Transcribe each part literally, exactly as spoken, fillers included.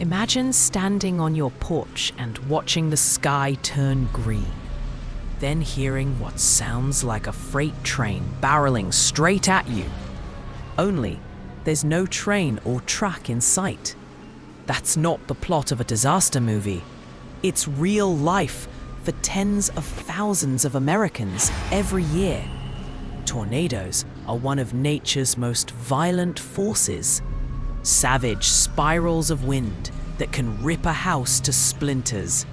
Imagine standing on your porch and watching the sky turn green, then hearing what sounds like a freight train barreling straight at you. Only, there's no train or track in sight. That's not the plot of a disaster movie. It's real life for tens of thousands of Americans every year. Tornadoes are one of nature's most violent forces. Savage spirals of wind that can rip a house to splinters,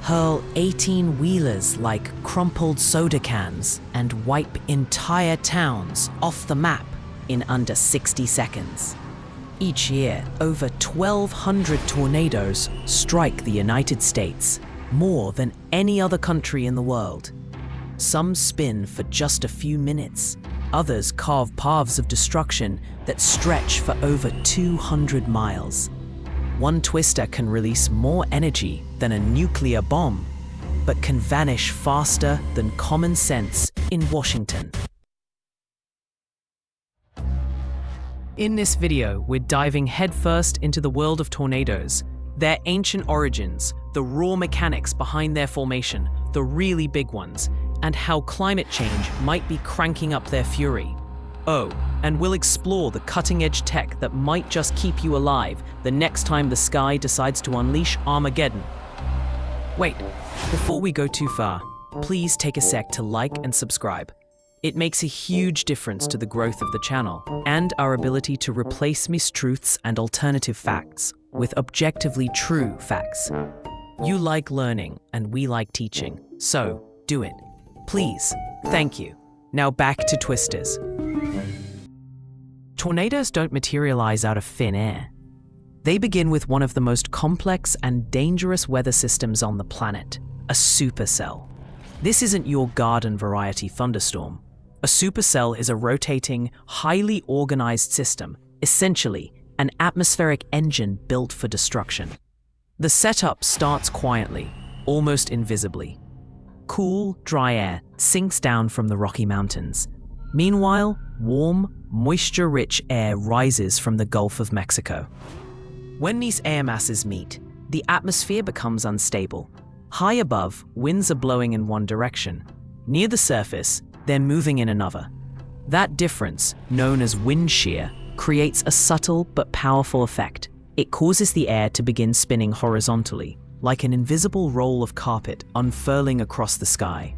hurl eighteen-wheelers like crumpled soda cans, and wipe entire towns off the map in under sixty seconds. Each year, over twelve hundred tornadoes strike the United States, more than any other country in the world. Some spin for just a few minutes. Others carve paths of destruction that stretch for over two hundred miles. One twister can release more energy than a nuclear bomb, but can vanish faster than common sense in Washington. In this video, we're diving headfirst into the world of tornadoes, their ancient origins, the raw mechanics behind their formation, the really big ones, and how climate change might be cranking up their fury. Oh, and we'll explore the cutting-edge tech that might just keep you alive the next time the sky decides to unleash Armageddon. Wait, before we go too far, please take a sec to like and subscribe. It makes a huge difference to the growth of the channel and our ability to replace mistruths and alternative facts with objectively true facts. You like learning and we like teaching, so do it. Please, thank you. Now back to twisters. Tornadoes don't materialize out of thin air. They begin with one of the most complex and dangerous weather systems on the planet, a supercell. This isn't your garden variety thunderstorm. A supercell is a rotating, highly organized system, essentially an atmospheric engine built for destruction. The setup starts quietly, almost invisibly. Cool, dry air sinks down from the Rocky Mountains. Meanwhile, warm, moisture-rich air rises from the Gulf of Mexico. When these air masses meet, the atmosphere becomes unstable. High above, winds are blowing in one direction. Near the surface, they're moving in another. That difference, known as wind shear, creates a subtle but powerful effect. It causes the air to begin spinning horizontally, like an invisible roll of carpet unfurling across the sky.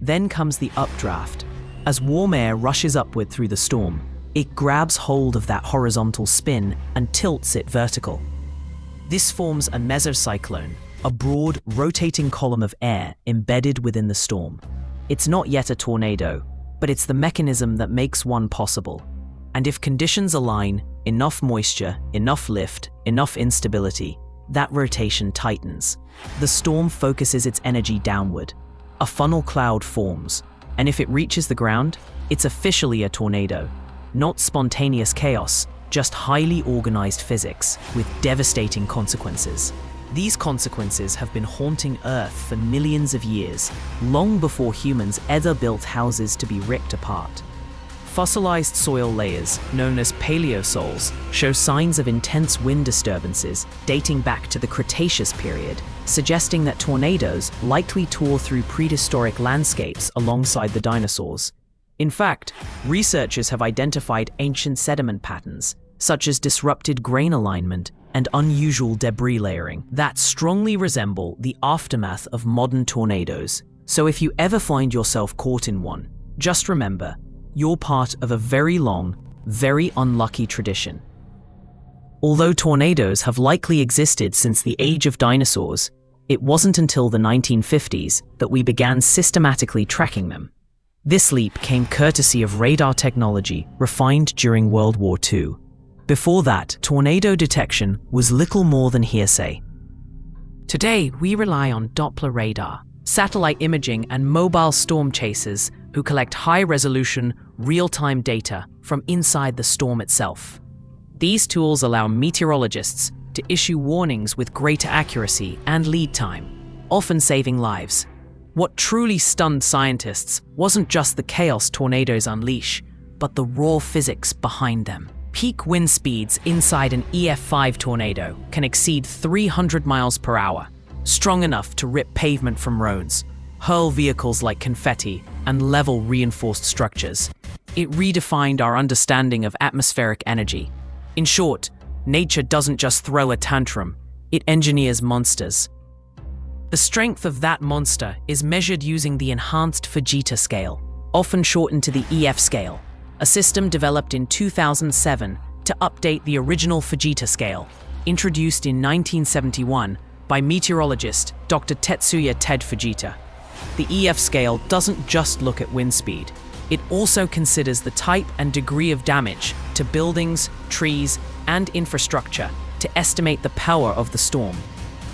Then comes the updraft. As warm air rushes upward through the storm, it grabs hold of that horizontal spin and tilts it vertical. This forms a mesocyclone, a broad, rotating column of air embedded within the storm. It's not yet a tornado, but it's the mechanism that makes one possible. And if conditions align, enough moisture, enough lift, enough instability, that rotation tightens. The storm focuses its energy downward. A funnel cloud forms, and if it reaches the ground, it's officially a tornado. Not spontaneous chaos, just highly organized physics with devastating consequences. These consequences have been haunting Earth for millions of years, long before humans ever built houses to be ripped apart. Fossilized soil layers, known as paleosols, show signs of intense wind disturbances dating back to the Cretaceous period, suggesting that tornadoes likely tore through prehistoric landscapes alongside the dinosaurs. In fact, researchers have identified ancient sediment patterns, such as disrupted grain alignment and unusual debris layering, that strongly resemble the aftermath of modern tornadoes. So if you ever find yourself caught in one, just remember, you're part of a very long, very unlucky tradition. Although tornadoes have likely existed since the age of dinosaurs, it wasn't until the nineteen fifties that we began systematically tracking them. This leap came courtesy of radar technology refined during World War Two. Before that, tornado detection was little more than hearsay. Today, we rely on Doppler radar, satellite imaging, and mobile storm chasers who collect high-resolution, real-time data from inside the storm itself. These tools allow meteorologists to issue warnings with greater accuracy and lead time, often saving lives. What truly stunned scientists wasn't just the chaos tornadoes unleash, but the raw physics behind them. Peak wind speeds inside an E F five tornado can exceed three hundred miles per hour, strong enough to rip pavement from roads, hurl vehicles like confetti, and level reinforced structures. It redefined our understanding of atmospheric energy. In short, nature doesn't just throw a tantrum, it engineers monsters. The strength of that monster is measured using the Enhanced Fujita Scale, often shortened to the E F scale, a system developed in two thousand seven to update the original Fujita Scale, introduced in nineteen seventy-one by meteorologist Doctor Tetsuya Ted Fujita. The E F scale doesn't just look at wind speed, it also considers the type and degree of damage to buildings, trees, and infrastructure to estimate the power of the storm.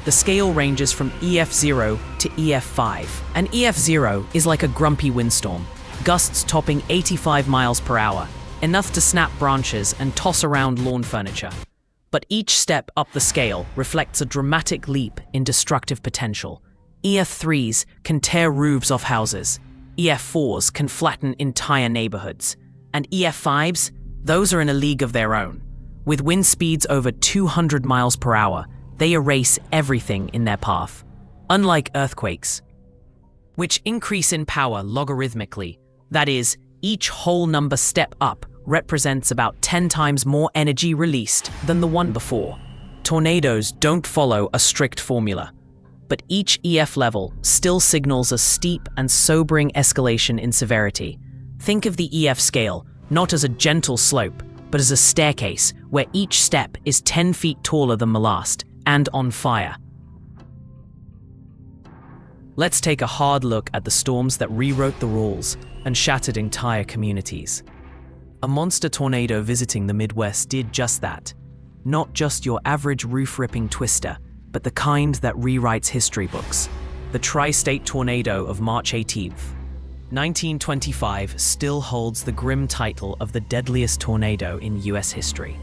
The scale ranges from E F zero to E F five, and E F zero is like a grumpy windstorm, gusts topping eighty-five miles per hour, enough to snap branches and toss around lawn furniture. But each step up the scale reflects a dramatic leap in destructive potential. E F threes can tear roofs off houses, E F fours can flatten entire neighborhoods, and E F fives, those are in a league of their own. With wind speeds over two hundred miles per hour, they erase everything in their path. Unlike earthquakes, which increase in power logarithmically, that is, each whole number step up represents about ten times more energy released than the one before. Tornadoes don't follow a strict formula, but each E F level still signals a steep and sobering escalation in severity. Think of the E F scale not as a gentle slope, but as a staircase where each step is ten feet taller than the last and on fire. Let's take a hard look at the storms that rewrote the rules and shattered entire communities. A monster tornado visiting the Midwest did just that. Not just your average roof-ripping twister, but the kind that rewrites history books. The Tri-State Tornado of March eighteenth, nineteen twenty-five still holds the grim title of the deadliest tornado in U S history.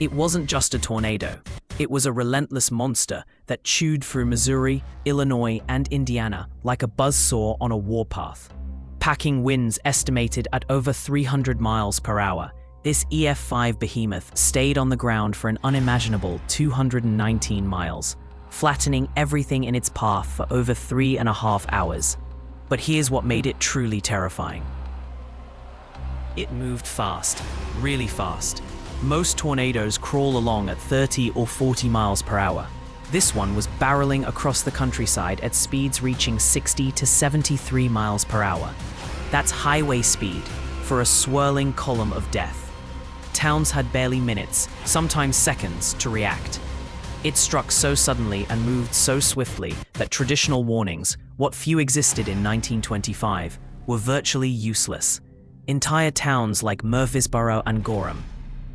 It wasn't just a tornado, it was a relentless monster that chewed through Missouri, Illinois, and Indiana like a buzzsaw on a warpath. Packing winds estimated at over three hundred miles per hour, this E F five behemoth stayed on the ground for an unimaginable two hundred nineteen miles, flattening everything in its path for over three and a half hours. But here's what made it truly terrifying. It moved fast, really fast. Most tornadoes crawl along at thirty or forty miles per hour. This one was barreling across the countryside at speeds reaching sixty to seventy-three miles per hour. That's highway speed for a swirling column of death. Towns had barely minutes, sometimes seconds, to react. It struck so suddenly and moved so swiftly that traditional warnings, what few existed in nineteen twenty-five, were virtually useless. Entire towns like Murphysboro and Gorham,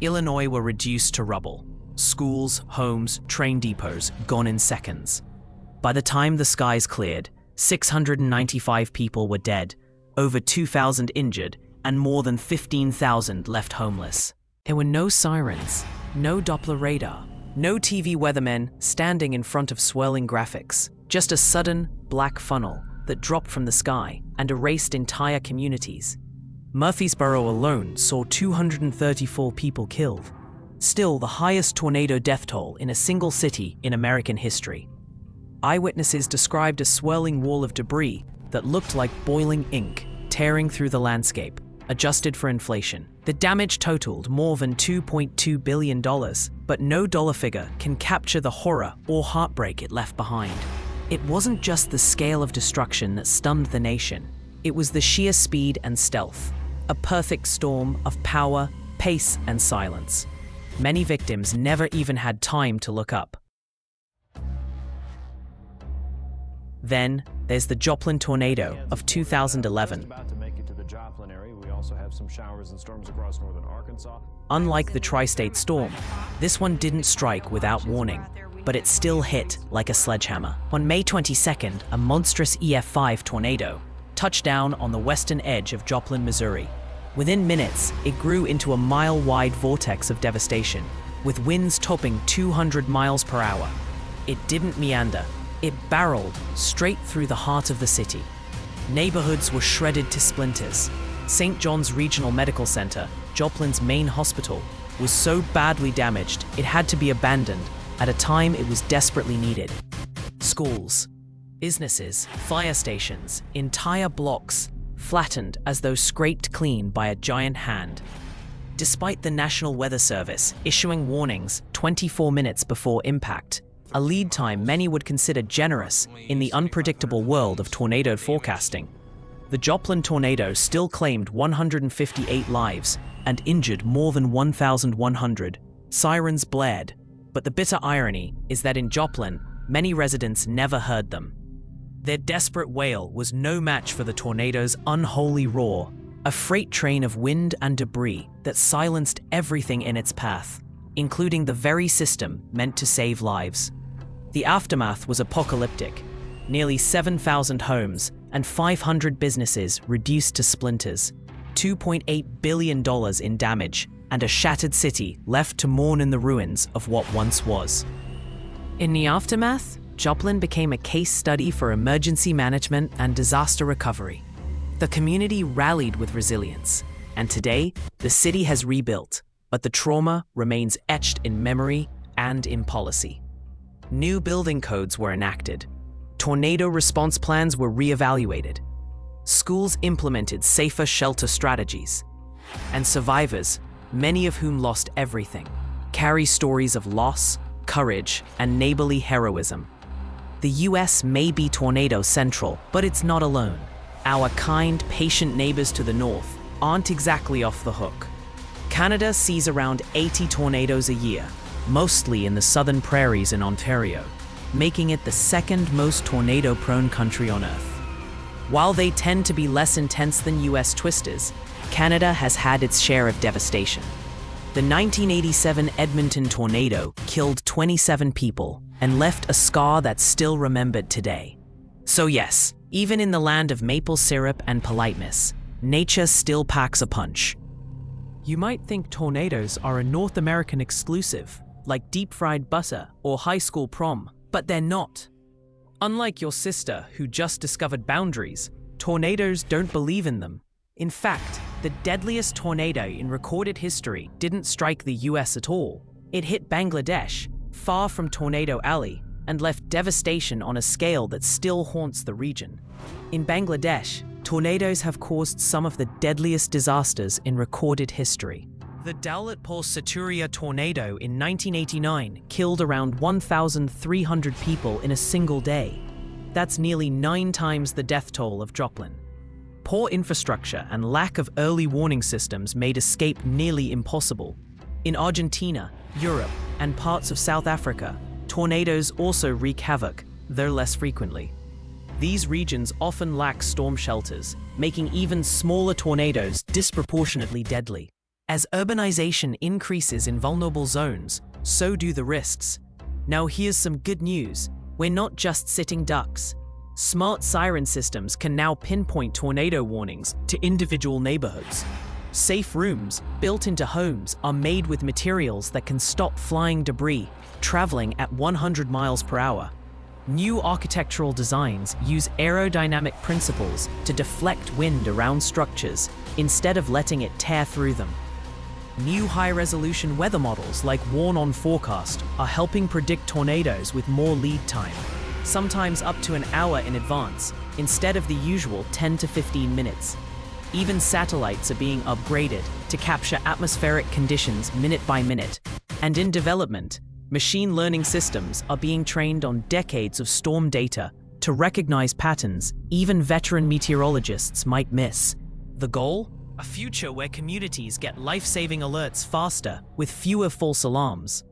Illinois, were reduced to rubble. Schools, homes, train depots, gone in seconds. By the time the skies cleared, six hundred ninety-five people were dead, over two thousand injured, and more than fifteen thousand left homeless. There were no sirens, no Doppler radar, no T V weathermen standing in front of swirling graphics, just a sudden, black funnel that dropped from the sky and erased entire communities. Murphysboro alone saw two hundred thirty-four people killed, still the highest tornado death toll in a single city in American history. Eyewitnesses described a swirling wall of debris that looked like boiling ink tearing through the landscape, adjusted for inflation. The damage totaled more than two point two billion dollars, but no dollar figure can capture the horror or heartbreak it left behind. It wasn't just the scale of destruction that stunned the nation, it was the sheer speed and stealth. A perfect storm of power, pace, and silence. Many victims never even had time to look up. Then, there's the Joplin tornado of two thousand eleven. Unlike the Tri-State storm, this one didn't strike without warning, but it still hit like a sledgehammer. On May twenty-second, a monstrous E F five tornado touched down on the western edge of Joplin, Missouri. Within minutes, it grew into a mile-wide vortex of devastation, with winds topping two hundred miles per hour. It didn't meander, it barreled straight through the heart of the city. Neighborhoods were shredded to splinters. Saint John's Regional Medical Center, Joplin's main hospital, was so badly damaged it had to be abandoned at a time it was desperately needed. Schools, businesses, fire stations, entire blocks flattened as though scraped clean by a giant hand. Despite the National Weather Service issuing warnings twenty-four minutes before impact, a lead time many would consider generous in the unpredictable world of tornado forecasting, the Joplin tornado still claimed one hundred fifty-eight lives and injured more than one thousand one hundred. Sirens blared, but the bitter irony is that in Joplin, many residents never heard them. Their desperate wail was no match for the tornado's unholy roar, a freight train of wind and debris that silenced everything in its path, including the very system meant to save lives. The aftermath was apocalyptic. Nearly seven thousand homes and five hundred businesses reduced to splinters, two point eight billion dollars in damage, and a shattered city left to mourn in the ruins of what once was. In the aftermath, Joplin became a case study for emergency management and disaster recovery. The community rallied with resilience, and today, the city has rebuilt, but the trauma remains etched in memory and in policy. New building codes were enacted. Tornado response plans were reevaluated. Schools implemented safer shelter strategies. And survivors, many of whom lost everything, carry stories of loss, courage, and neighborly heroism. The U S may be tornado central, but it's not alone. Our kind, patient neighbors to the north aren't exactly off the hook. Canada sees around eighty tornadoes a year, mostly in the southern prairies in Ontario, making it the second most tornado-prone country on Earth. While they tend to be less intense than U S twisters, Canada has had its share of devastation. The nineteen eighty-seven Edmonton tornado killed twenty-seven people and left a scar that's still remembered today. So yes, even in the land of maple syrup and politeness, nature still packs a punch. You might think tornadoes are a North American exclusive, like deep-fried butter or high school prom, but they're not. Unlike your sister who just discovered boundaries, tornadoes don't believe in them. In fact, the deadliest tornado in recorded history didn't strike the U S at all. It hit Bangladesh, far from Tornado Alley, and left devastation on a scale that still haunts the region. In Bangladesh, tornadoes have caused some of the deadliest disasters in recorded history. The Daulatpur-Saturia tornado in nineteen eighty-nine killed around one thousand three hundred people in a single day. That's nearly nine times the death toll of Joplin. Poor infrastructure and lack of early warning systems made escape nearly impossible. In Argentina, Europe, and parts of South Africa, tornadoes also wreak havoc, though less frequently. These regions often lack storm shelters, making even smaller tornadoes disproportionately deadly. As urbanization increases in vulnerable zones, so do the risks. Now here's some good news. We're not just sitting ducks. Smart siren systems can now pinpoint tornado warnings to individual neighborhoods. Safe rooms built into homes are made with materials that can stop flying debris traveling at one hundred miles per hour. New architectural designs use aerodynamic principles to deflect wind around structures instead of letting it tear through them. New high-resolution weather models like Warn-on-Forecast are helping predict tornadoes with more lead time, sometimes up to an hour in advance, instead of the usual ten to fifteen minutes. Even satellites are being upgraded to capture atmospheric conditions minute by minute. And in development, machine learning systems are being trained on decades of storm data to recognize patterns even veteran meteorologists might miss. The goal? A future where communities get life-saving alerts faster with fewer false alarms.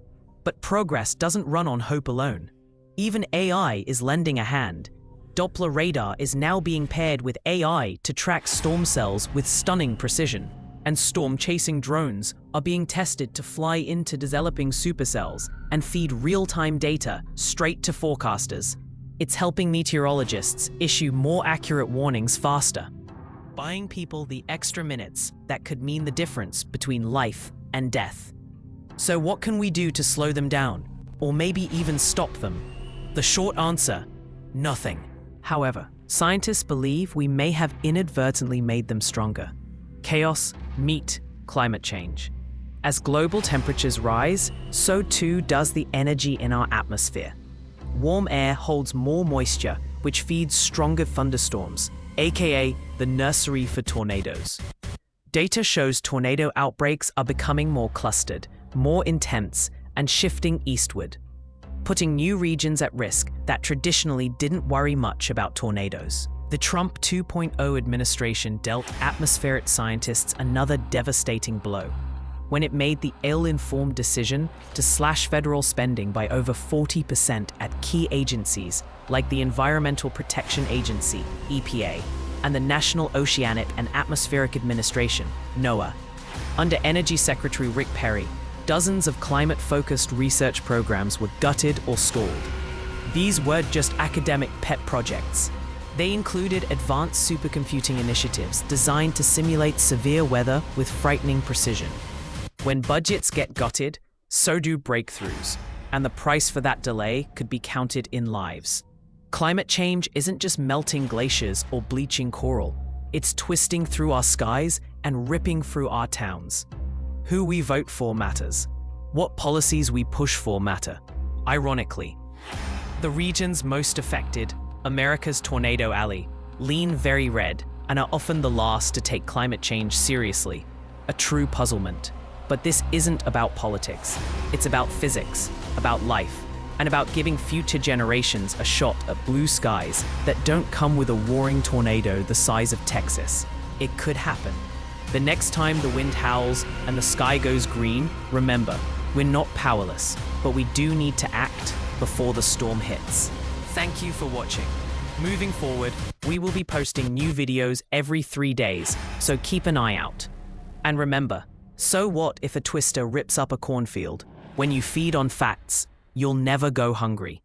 But progress doesn't run on hope alone. Even A I is lending a hand. Doppler radar is now being paired with A I to track storm cells with stunning precision, and storm-chasing drones are being tested to fly into developing supercells and feed real-time data straight to forecasters. It's helping meteorologists issue more accurate warnings faster, buying people the extra minutes that could mean the difference between life and death. So what can we do to slow them down, or maybe even stop them? The short answer, nothing. However, scientists believe we may have inadvertently made them stronger. Chaos meet climate change. As global temperatures rise, so too does the energy in our atmosphere. Warm air holds more moisture, which feeds stronger thunderstorms, aka the nursery for tornadoes. Data shows tornado outbreaks are becoming more clustered, more intense, and shifting eastward, putting new regions at risk that traditionally didn't worry much about tornadoes. The Trump two point oh administration dealt atmospheric scientists another devastating blow when it made the ill-informed decision to slash federal spending by over forty percent at key agencies like the Environmental Protection Agency, E P A, and the National Oceanic and Atmospheric Administration, NOAA. Under Energy Secretary Rick Perry, dozens of climate-focused research programs were gutted or stalled. These weren't just academic pet projects. They included advanced supercomputing initiatives designed to simulate severe weather with frightening precision. When budgets get gutted, so do breakthroughs, and the price for that delay could be counted in lives. Climate change isn't just melting glaciers or bleaching coral. It's twisting through our skies and ripping through our towns. Who we vote for matters. What policies we push for matter. Ironically, the regions most affected, America's Tornado Alley, lean very red and are often the last to take climate change seriously. A true puzzlement. But this isn't about politics. It's about physics, about life, and about giving future generations a shot at blue skies that don't come with a warring tornado the size of Texas. It could happen. The next time the wind howls and the sky goes green, remember, we're not powerless, but we do need to act before the storm hits. Thank you for watching. Moving forward, we will be posting new videos every three days, so keep an eye out. And remember, so what if a twister rips up a cornfield? When you feed on facts, you'll never go hungry.